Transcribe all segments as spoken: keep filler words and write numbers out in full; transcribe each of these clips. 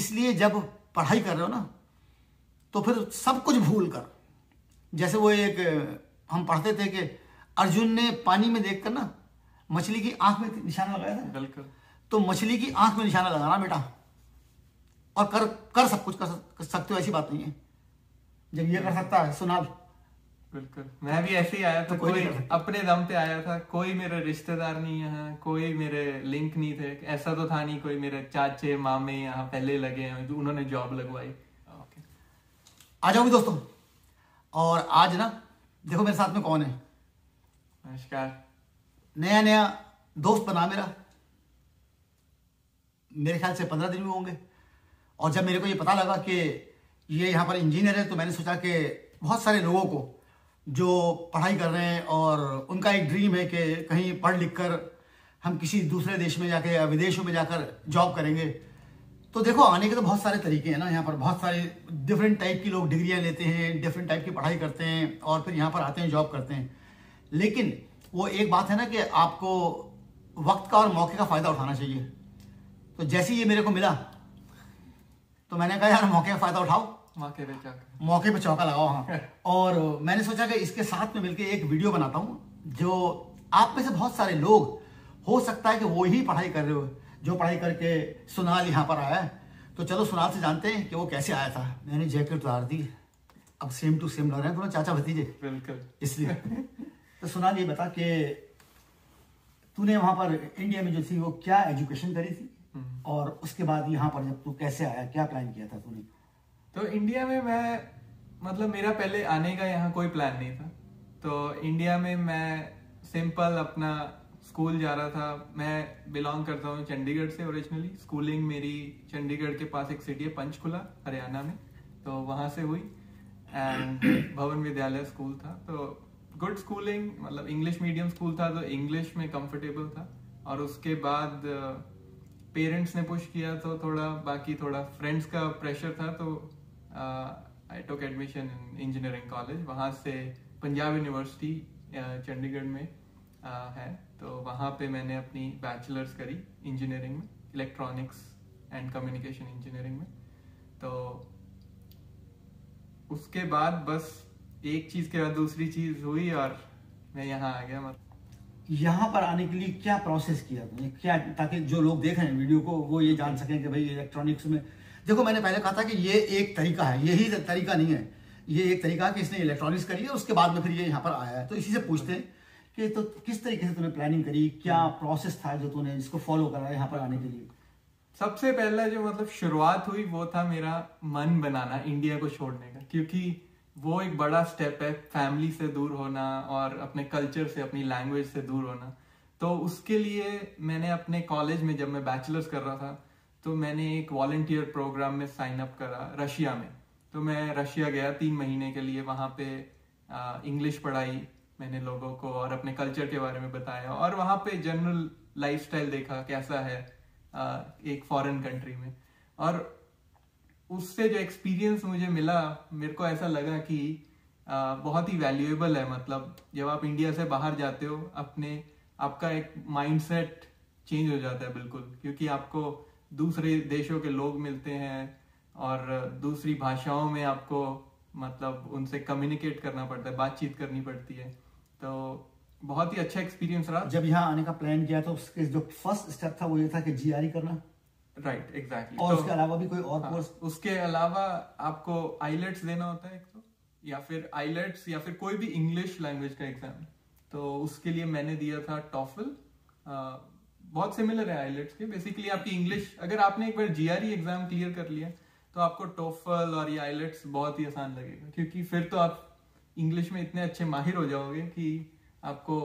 इसलिए जब पढ़ाई कर रहे हो ना तो फिर सब कुछ भूल कर, जैसे वो एक हम पढ़ते थे कि अर्जुन ने पानी में देखकर ना मछली की आंख में निशाना लगाया था। बिल्कुल, तो मछली की आंख में निशाना लगाना बेटा, और कर कर सब कुछ कर सकते हो, ऐसी बात नहीं है। जब ये कर सकता है सुनाल, बिल्कुल मैं भी ऐसे ही आया था, तो कोई, कोई अपने दम पे आया था, कोई मेरे रिश्तेदार नहीं यहाँ, कोई मेरे लिंक नहीं थे, ऐसा तो था नहीं, कोई मेरे चाचे मामे यहाँ पहले लगे हैं, उन्होंने जॉब लगवाई। ओके, आ जाओगे दोस्तों, और आज ना देखो मेरे साथ में कौन है। नमस्कार, नया नया दोस्त बना मेरा, मेरे ख्याल से पंद्रह दिन में होंगे। और जब मेरे को ये पता लगा कि ये यहाँ पर इंजीनियर है, तो मैंने सोचा कि बहुत सारे लोगों को जो पढ़ाई कर रहे हैं और उनका एक ड्रीम है कि कहीं पढ़ लिख कर हम किसी दूसरे देश में जाकर या विदेशों में जाकर जॉब करेंगे। तो देखो आने के तो बहुत सारे तरीके हैं ना, यहाँ पर बहुत सारे डिफरेंट टाइप की लोग डिग्रियाँ लेते हैं, डिफरेंट टाइप की पढ़ाई करते हैं और फिर यहाँ पर आते हैं, जॉब करते हैं। लेकिन वो एक बात है ना कि आपको वक्त का और मौके का फ़ायदा उठाना चाहिए। तो जैसे ही ये मेरे को मिला तो मैंने कहा यार मौके का फ़ायदा उठाओ, मौके पे चौका मौके पे चौका लगाओ। हाँ और मैंने सोचा कि इसके साथ में मिलके एक वीडियो बनाता हूँ, जो आप में से बहुत सारे लोग हो सकता है कि वो ही पढ़ाई कर रहे हो जो पढ़ाई करके सुनाल यहाँ पर आया है। तो चलो सुनाल से जानते हैं कि वो कैसे आया था। मैंने जैकेट उतार दी, अब सेम टू सेम लग रहे हैं दोनों, चाचा भतीजे, बिल्कुल इसलिए। तो सुनाल ये बता कि तूने वहाँ पर इंडिया में जो थी वो क्या एजुकेशन करी थी, और उसके बाद यहाँ पर जब तू कैसे आया, क्या प्लान किया था तूने? तो इंडिया में मैं, मतलब मेरा पहले आने का यहाँ कोई प्लान नहीं था। तो इंडिया में मैं सिंपल अपना स्कूल जा रहा था। मैं बिलोंग करता हूँ चंडीगढ़ से ओरिजिनली, स्कूलिंग मेरी चंडीगढ़ के पास एक सिटी है पंचकुला, हरियाणा में, तो वहाँ से हुई। एंड भवन विद्यालय स्कूल था, तो गुड स्कूलिंग, मतलब इंग्लिश मीडियम स्कूल था, तो इंग्लिश में कंफर्टेबल था। और उसके बाद पेरेंट्स ने पुश किया, तो थोड़ा बाकी थोड़ा फ्रेंड्स का प्रेशर था, तो I took admission in engineering college. वहाँ से पंजाब यूनिवर्सिटी चंडीगढ़ में uh, है, तो वहाँ पे मैंने अपनी बैचलर्स करी इंजीनियरिंग में, इलेक्ट्रॉनिक्स एंड कम्युनिकेशन इंजीनियरिंग में। तो उसके बाद बस एक चीज़ के बाद दूसरी चीज़ हुई और मैं यहाँ आ गया। मतलब यहाँ पर आने के लिए क्या प्रोसेस किया तुमने, क्या, ताकि जो लोग देख रहे हैं वीडियो को वो ये जान सकें कि भाई इलेक्ट्रॉनिक्स में, देखो मैंने पहले कहा था कि ये एक तरीका है, यही तरीका नहीं है, ये एक तरीका है कि इसने इलेक्ट्रॉनिक्स करी है, उसके बाद में फिर ये यहाँ पर आया है। तो इसी से पूछते हैं कि तो किस तरीके से तुमने प्लानिंग करी, क्या प्रोसेस था जो तुमने इसको फॉलो करा यहाँ पर आने के लिए? सबसे पहला जो मतलब शुरुआत हुई वो था मेरा मन बनाना इंडिया को छोड़ने का, क्योंकि वो एक बड़ा स्टेप है, फैमिली से दूर होना और अपने कल्चर से, अपनी लैंग्वेज से दूर होना। तो उसके लिए मैंने अपने कॉलेज में, जब मैं बैचलर्स कर रहा था, तो मैंने एक वॉलंटियर प्रोग्राम में साइन अप करा रशिया में। तो मैं रशिया गया तीन महीने के लिए, वहाँ पे इंग्लिश पढ़ाई मैंने लोगों को और अपने कल्चर के बारे में बताया, और वहाँ पे जनरल लाइफस्टाइल देखा कैसा है आ, एक फॉरेन कंट्री में। और उससे जो एक्सपीरियंस मुझे मिला, मेरे को ऐसा लगा कि आ, बहुत ही वैल्यूएबल है। मतलब जब आप इंडिया से बाहर जाते हो, अपने आपका एक माइंडसेट चेंज हो जाता है बिल्कुल, क्योंकि आपको दूसरे देशों के लोग मिलते हैं और दूसरी भाषाओं में आपको, मतलब उनसे कम्युनिकेट करना पड़ता है, बातचीत करनी पड़ती है। तो बहुत ही अच्छा एक्सपीरियंस रहा। जब यहाँ आने का प्लान किया तो उसके जो फर्स्ट स्टेप था वो ये था कि जीआरई करना, राइट right, एग्जैक्टली exactly. और तो, उसके अलावा भी कोई और कोर्स? हाँ, उसके अलावा आपको आईलेट्स देना होता है एक, तो या फिर आईलेट्स या फिर कोई भी इंग्लिश लैंग्वेज का एग्जाम। तो उसके लिए मैंने दिया था टॉफल, बहुत सिमिलर है आईलेट्स के। बेसिकली आपकी इंग्लिश, अगर आपने एक बार जीआरई एग्जाम क्लियर कर लिया तो आपको टोफल और ये आईलेट्स बहुत ही आसान लगेगा, क्योंकि फिर तो आप इंग्लिश में इतने अच्छे माहिर हो जाओगे कि आपको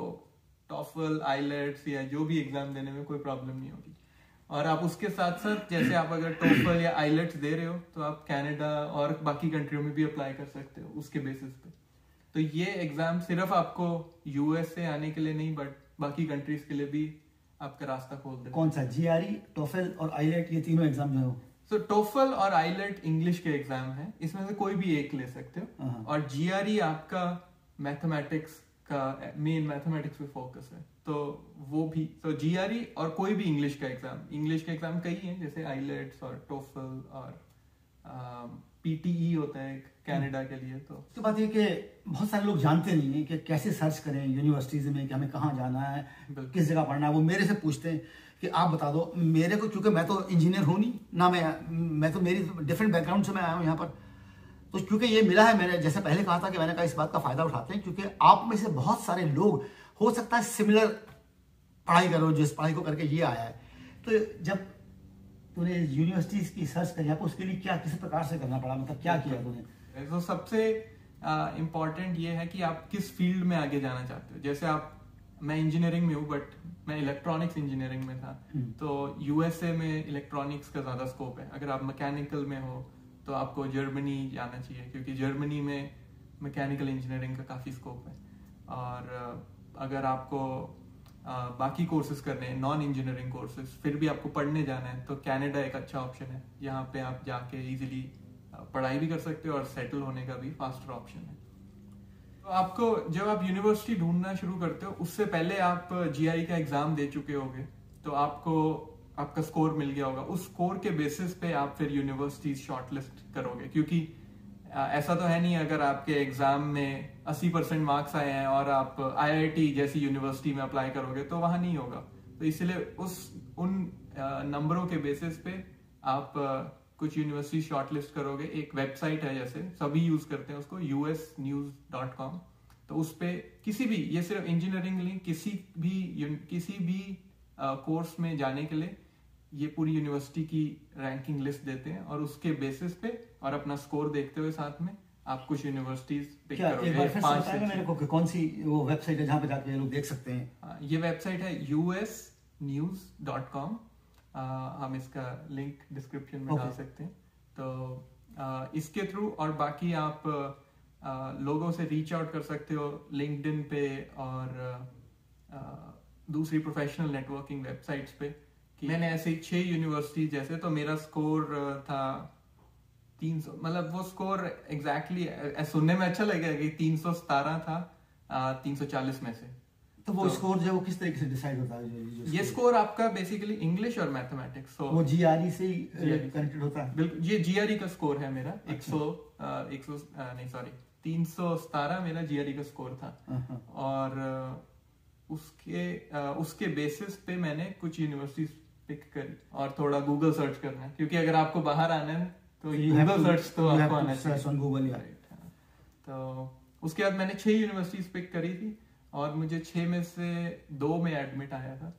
टोफल, आईलेट्स या जो भी एग्जाम देने में कोई प्रॉब्लम नहीं होगी। और आप उसके साथ साथ, जैसे आप अगर टोफल या आईलेट्स दे रहे हो तो आप कैनेडा और बाकी कंट्रियों में भी अप्लाई कर सकते हो उसके बेसिस पे। तो ये एग्जाम सिर्फ आपको यूएस से आने के लिए नहीं, बट बाकी कंट्रीज के लिए भी आपका रास्ता खोल देता है। कौन सा, जीआरई, टोफल और आईलेट, ये तीनों एग्जाम जो है? तो टोफल और आईलेट इंग्लिश के एग्जाम है, इसमें से कोई भी एक ले सकते हो। और जीआरई आपका मैथमेटिक्स का मेन मैथमेटिक्स पे फोकस है, तो वो भी तो जीआरई और कोई भी इंग्लिश का एग्जाम, इंग्लिश का एग्जाम कई हैं जैसे आईलेट्स और टोफल और पीटीई होता है कनाडा के लिए। तो उसके बाद ये कि बहुत सारे लोग जानते नहीं हैं कि कैसे सर्च करें यूनिवर्सिटीज में कि हमें कहाँ जाना है, किस जगह पढ़ना है। वो मेरे से पूछते हैं कि आप बता दो, मेरे को चूंकि मैं तो इंजीनियर हूँ नहीं ना, मैं मैं तो मेरी डिफरेंट बैकग्राउंड से मैं आया हूँ यहाँ पर, तो क्योंकि ये मिला है मैंने जैसे पहले कहा था कि मैंने कहा इस बात का फायदा उठाते हैं क्योंकि आप में से बहुत सारे लोग हो सकता है सिमिलर पढ़ाई करो जिस पढ़ाई को करके ये आया है। तो जब तूने यूनिवर्सिटीज की सर्च करी आपको उसके लिए क्या किस प्रकार से करना पड़ा, मतलब क्या किया तूने? तो सबसे इम्पॉर्टेंट ये है कि आप किस फील्ड में आगे जाना चाहते हो। जैसे आप, मैं इंजीनियरिंग में हूँ बट मैं इलेक्ट्रॉनिक्स इंजीनियरिंग में था, तो यूएसए में इलेक्ट्रॉनिक्स का ज्यादा स्कोप है। अगर आप मैकेनिकल में हो तो आपको जर्मनी जाना चाहिए क्योंकि जर्मनी में मैकेनिकल इंजीनियरिंग का काफ़ी स्कोप है। और अगर आपको बाकी कोर्सेज करने हैं नॉन इंजीनियरिंग कोर्सेज, फिर भी आपको पढ़ने जाना है तो कनाडा एक अच्छा ऑप्शन है। यहाँ पे आप जाके इजीली पढ़ाई भी कर सकते हो और सेटल होने का भी फास्टर ऑप्शन है। तो आपको जब आप यूनिवर्सिटी ढूंढना शुरू करते हो उससे पहले आप जी आई का एग्ज़ाम दे चुके होगे, तो आपको आपका स्कोर मिल गया होगा। उस स्कोर के बेसिस पे आप फिर यूनिवर्सिटीज शॉर्टलिस्ट करोगे, क्योंकि ऐसा तो है नहीं अगर आपके एग्जाम में अस्सी परसेंट मार्क्स आए हैं और आप आईआईटी जैसी यूनिवर्सिटी में अप्लाई करोगे तो वहां नहीं होगा। तो इसलिए उस उन नंबरों के बेसिस पे आप कुछ यूनिवर्सिटी शॉर्टलिस्ट करोगे। एक वेबसाइट है जैसे सभी यूज करते हैं उसको, U S news dot com, तो उस पे किसी भी, ये सिर्फ इंजीनियरिंग नहीं, किसी भी किसी भी कोर्स में जाने के लिए ये पूरी यूनिवर्सिटी की रैंकिंग लिस्ट देते हैं और उसके बेसिस पे और अपना स्कोर देखते हुए साथ में आप कुछ यूनिवर्सिटीज पिक करोगे। पांच से मेरे को कौन सी वो वेबसाइट है जहाँ पे जाके लोग देख सकते हैं? ये वेबसाइट है U S news dot com, हम इसका लिंक डिस्क्रिप्शन में डाल सकते हैं। तो इसके थ्रू और बाकी आप लोगों से रीच आउट कर सकते हो लिंक्डइन पे और दूसरी प्रोफेशनल नेटवर्किंग वेबसाइट्स पे। मैंने ऐसे छह यूनिवर्सिटी जैसे, तो मेरा स्कोर था तीन सौ, मतलब वो स्कोर एग्जैक्टली exactly, सुनने में अच्छा लगेगा कि तीन सौ सतारह था तीन सौ चालीस में से। तो वो तो, स्कोर जो वो किस तरीके से डिसाइड होता है? जो ये स्कोर आपका बेसिकली इंग्लिश और मैथमेटिक्स, so, वो जीआरई से कनेक्टेड होता है। बिल्कुल, ये जीआरई का स्कोर है मेरा। अच्छा। एक सौ एक सौ नहीं सॉरी तीन सौ सतारह मेरा जीआरई का स्कोर था और उसके आ, उसके बेसिस पे मैंने कुछ यूनिवर्सिटीज पिक करी और थोड़ा गूगल सर्च करना है क्योंकि अगर आपको बाहर आना है तो गूगल सर्च तो आपको आना चाहिए। तो उसके बाद मैंने छह यूनिवर्सिटीज पिक करी थी और मुझे छह में से दो में एडमिट आया था।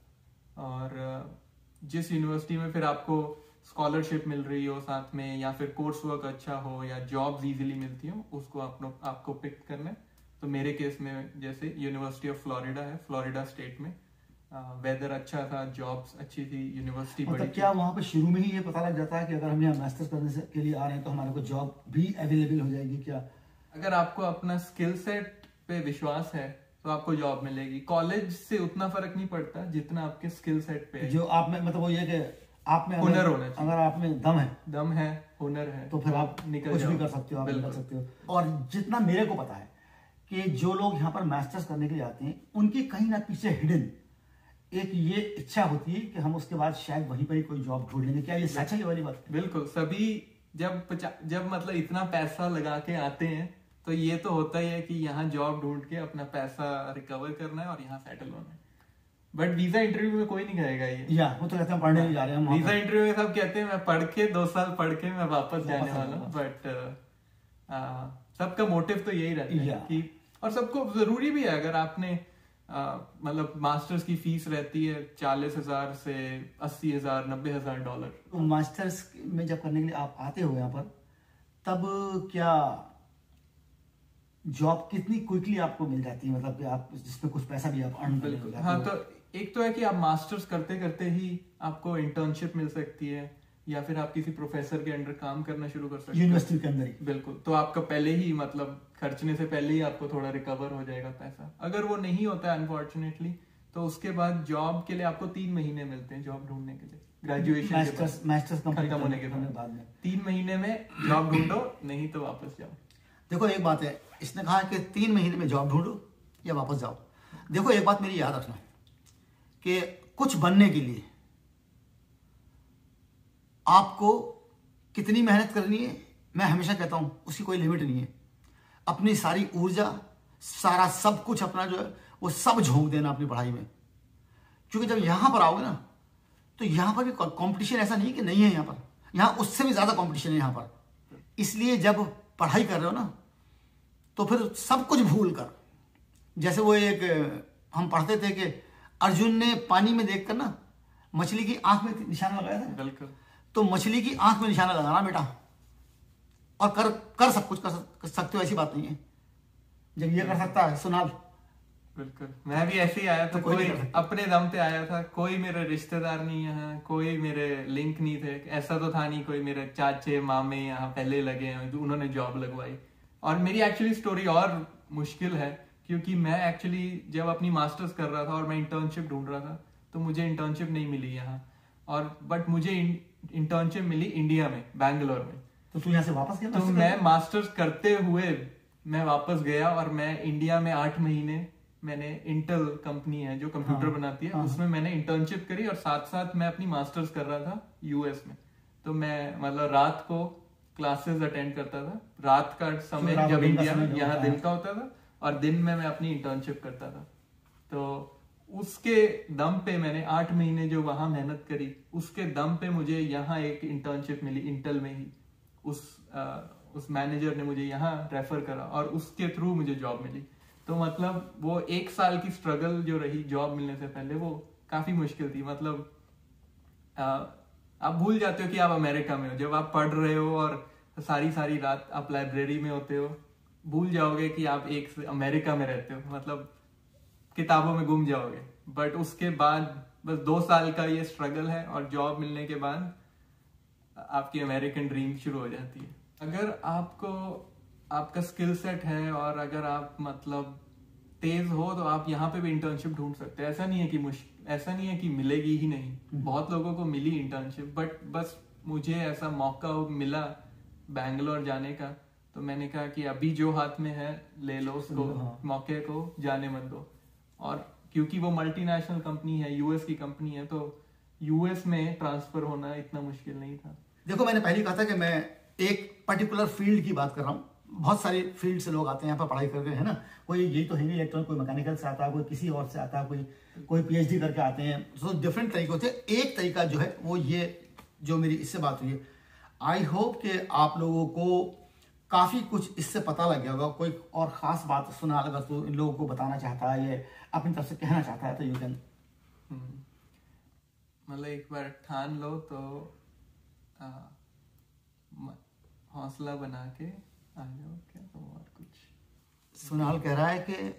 और जिस यूनिवर्सिटी में फिर आपको स्कॉलरशिप मिल रही हो साथ में, या फिर कोर्स वर्क अच्छा हो, या जॉब्स इजीली मिलती हो, उसको आपको आपको पिक करना है। तो मेरे केस में जैसे यूनिवर्सिटी ऑफ फ्लोरिडा है, फ्लोरिडा स्टेट में वेदर अच्छा था, जॉब्स अच्छी थी, यूनिवर्सिटी बड़ी। मतलब क्या वहाँ पे शुरू में ही ये पता लग जाता है कि अगर हम यहाँ मास्टर्स करने के लिए आ रहे हैं तो हमारे को जॉब भी अवेलेबल हो जाएगी क्या? अगर आपको अपना स्किल सेट पे विश्वास है तो आपको जॉब मिलेगी। कॉलेज से उतना फर्क नहीं पड़ता जितना आपके स्किल सेट पे, जो आप में, मतलब वो ये कि आप में हुनर होना चाहिए। अगर आप में दम है, दम है, हुनर है, तो फिर आप निकल कुछ भी कर सकते हो, आप निकल सकते हो। और जितना मेरे को पता है कि जो लोग यहाँ पर मास्टर्स करने के लिए आते हैं उनकी कहीं ना पीछे हिडन एक ये इच्छा होती है कि हम उसके बाद शायद वहीं पर ही कोई जॉब ढूंढ लेंगे। क्या ये सच है ये वाली बात? बिल्कुल, सभी जब जब मतलब इतना पैसा लगा के आते हैं तो ये तो होता ही है कि यहाँ जॉब ढूंढ के अपना पैसा रिकवर करना है और यहाँ सेटल होना है। बट वीजा इंटरव्यू में कोई नहीं कहेगा ये, या वो तो कहते हैं पढ़ने जा रहे हैं। वीजा इंटरव्यू में सब कहते हैं मैं पढ़ के दो साल पढ़ के मैं वापस जाने वाला हूँ, बट सबका मोटिव तो यही रहता है कि, और सबको जरूरी भी है। अगर आपने मतलब मास्टर्स की फीस रहती है चालीस हजार से अस्सी हजार नब्बे हजार डॉलर। तो मास्टर्स में जब करने के लिए आप आते हो यहाँ पर, तब क्या जॉब कितनी क्विकली आपको मिल जाती है, मतलब कि आप जिसमें कुछ पैसा भी आप अर्न कर लेते हो? हाँ, तो एक तो है कि आप मास्टर्स करते करते ही आपको इंटर्नशिप मिल सकती है, या फिर आप किसी प्रोफेसर के अंडर काम करना शुरू कर सकते हो यूनिवर्सिटी के अंदर ही। बिल्कुल, तो आपका पहले ही मतलब खर्चने से पहले ही आपको थोड़ा रिकवर हो जाएगा पैसा। अगर वो नहीं होता है अनफॉर्चुनेटली, तो उसके बाद जॉब के लिए आपको तीन महीने मिलते हैं जॉब ढूंढने के लिए। ग्रेजुएशन मास्टर्स मास्टर्स कंप्लीट होने के बाद में तीन महीने में जॉब ढूंढो, नहीं तो वापस जाओ। देखो एक बात है, इसने कहा कि तीन महीने में जॉब ढूंढो, या वापस जाओ। देखो एक बात मेरी याद रखना कि कुछ बनने के लिए आपको कितनी मेहनत करनी है, मैं हमेशा कहता हूं उसकी कोई लिमिट नहीं है। अपनी सारी ऊर्जा, सारा सब कुछ अपना जो है वो सब झोंक देना अपनी पढ़ाई में, क्योंकि जब यहां पर आओगे ना तो यहां पर भी कंपटीशन ऐसा नहीं कि नहीं है, यहां पर यहां उससे भी ज्यादा कंपटीशन है यहां पर। इसलिए जब पढ़ाई कर रहे हो ना तो फिर सब कुछ भूल कर, जैसे वो एक हम पढ़ते थे कि अर्जुन ने पानी में देखकर ना मछली की आंख में निशाना लगाया था, बिल्कुल। तो मछली की आंख में निशाना लगाना बेटा, और कर कर सब कुछ कर, कर सकते हो, ऐसी बात नहीं है। जब ये कर सकता है सुनाल, बिल्कुल मैं भी ऐसे ही आया था, तो कोई, कोई अपने दम पे आया था, कोई मेरे रिश्तेदार नहीं है, कोई मेरे लिंक नहीं थे, ऐसा तो था नहीं, कोई मेरे चाचे मामे यहाँ पहले लगे हैं, उन्होंने जॉब लगवाई। और मेरी एक्चुअली स्टोरी और मुश्किल है क्योंकि मैं एक्चुअली जब अपनी मास्टर्स कर रहा था और मैं इंटर्नशिप ढूंढ रहा था तो मुझे इंटर्नशिप नहीं मिली यहाँ, और बट मुझे इंटर्नशिप मिली इंडिया में, बैंगलोर में। तो तू यहाँ से वापस गया? तो मैं मास्टर्स करते हुए मैं वापस गया और मैं इंडिया में आठ महीने मैंने इंटेल कंपनी है जो कंप्यूटर हाँ, बनाती है हाँ, उसमें मैंने इंटर्नशिप करी और साथ साथ मैं अपनी मास्टर्स कर रहा था यूएस में। तो मैं मतलब रात को क्लासेस अटेंड करता था, रात का समय तो जब इंडिया में यहाँ दिन का होता था, और दिन में मैं अपनी इंटर्नशिप करता था। तो उसके दम पे मैंने आठ महीने जो वहां मेहनत करी, उसके दम पे मुझे यहाँ एक इंटर्नशिप मिली इंटेल में ही। उस आ, उस मैनेजर ने मुझे यहाँ रेफर करा और उसके थ्रू मुझे जॉब मिली। तो मतलब वो एक साल की स्ट्रगल जो रही जॉब मिलने से पहले, वो काफी मुश्किल थी। मतलब आ, आप भूल जाते हो कि आप अमेरिका में हो जब आप पढ़ रहे हो, और सारी सारी रात आप लाइब्रेरी में होते हो, भूल जाओगे कि आप एक अमेरिका में रहते हो, मतलब किताबों में गुम जाओगे। बट उसके बाद बस दो साल का ये स्ट्रगल है और जॉब मिलने के बाद आपकी अमेरिकन ड्रीम शुरू हो जाती है। अगर आपको आपका स्किल सेट है और अगर आप मतलब तेज हो तो आप यहाँ पे भी इंटर्नशिप ढूंढ सकते हैं। ऐसा नहीं है कि मुश्किल, ऐसा नहीं है कि मिलेगी ही नहीं, बहुत लोगों को मिली इंटर्नशिप, बट बस मुझे ऐसा मौका मिला बैंगलोर जाने का, तो मैंने कहा कि अभी जो हाथ में है ले लो उसको, मौके को जाने मत दो। और क्योंकि वो मल्टीनेशनल कंपनी है, यूएस की कंपनी है, तो यूएस में ट्रांसफर होना इतना मुश्किल नहीं था। देखो मैंने पहले कहा था कि मैं एक पर्टिकुलर फील्ड की बात कर रहा हूँ, बहुत सारे फील्ड से लोग आते हैं यहाँ पर पढ़ाई करके, है ना। कोई यही तो है नहीं इलेक्ट्रॉनिक, कोई मैकेनिकल से आता है, कोई किसी और से आता है, कोई कोई पीएचडी करके आते हैं। सो डिफरेंट तरीके होते हैं। एक तरीका जो है वो ये जो मेरी इससे बात हुई है, आई होप कि आप लोगों को काफ़ी कुछ इससे पता लग गया होगा। कोई और ख़ास बात सुना अगर तो इन लोगों को बताना चाहता है या अपनी तरफ से कहना चाहता है तो यू कैन। मतलब एक बार ठान लो तो हौसला बना के क्या तो और कुछ। सुनाल कह रहा है कि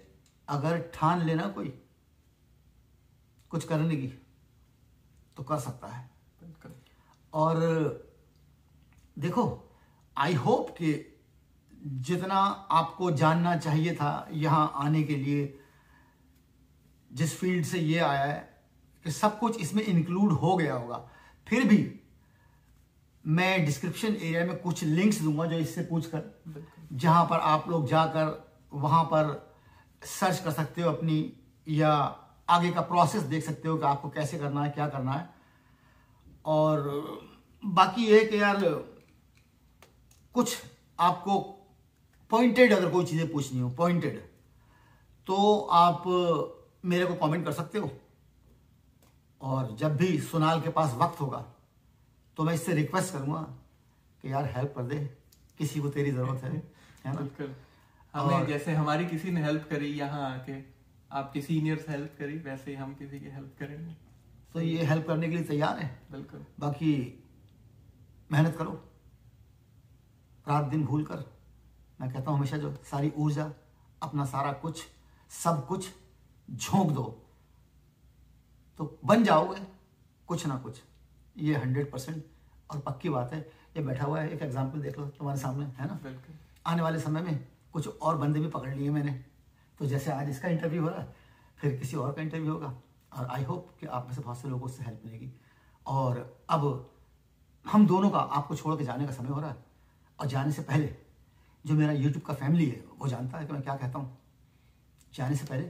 अगर ठान लेना कोई कुछ करने की तो कर सकता है। और देखो आई होप कि जितना आपको जानना चाहिए था यहाँ आने के लिए, जिस फील्ड से ये आया है, कि सब कुछ इसमें इंक्लूड हो गया होगा। फिर भी मैं डिस्क्रिप्शन एरिया में कुछ लिंक्स दूंगा जो इससे पूछ कर, जहाँ पर आप लोग जाकर वहाँ पर सर्च कर सकते हो अपनी, या आगे का प्रोसेस देख सकते हो कि आपको कैसे करना है, क्या करना है। और बाकी ये कि यार कुछ आपको पॉइंटेड अगर कोई चीज़ें पूछनी हो पॉइंटेड तो आप मेरे को कमेंट कर सकते हो। और जब भी सुनाल के पास वक्त होगा तो मैं इससे रिक्वेस्ट करूंगा कि यार हेल्प कर दे, किसी को तेरी जरूरत है, है ना। हमें जैसे हमारी किसी ने हेल्प करी यहाँ आके, आपके सीनियर्स हेल्प करी, वैसे ही हम किसी की हेल्प करेंगे। तो ये हेल्प करने के लिए तैयार है, बिल्कुल। बाकी मेहनत करो रात दिन भूल कर, मैं कहता हूँ हमेशा, जो सारी ऊर्जा, अपना सारा कुछ, सब कुछ झोंक दो तो बन जाओगे कुछ ना कुछ, ये हंड्रेड परसेंट और पक्की बात है। ये बैठा हुआ है, एक एग्जाम्पल देख लो तुम्हारे सामने, है ना। आने वाले समय में कुछ और बंदे भी पकड़ लिए मैंने, तो जैसे आज इसका इंटरव्यू हो रहा है, फिर किसी और का इंटरव्यू होगा, और आई होप कि आप में से बहुत से लोगों से हेल्प मिलेगी। और अब हम दोनों का आपको छोड़ के जाने का समय हो रहा है, और जाने से पहले जो मेरा यूट्यूब का फैमिली है वो जानता है कि मैं क्या कहता हूँ। जाने से पहले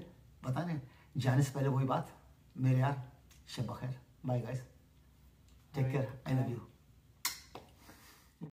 पता नहीं, जाने से पहले वही बात मेरे यार, शब बखैर, bye guys, take care, I love you.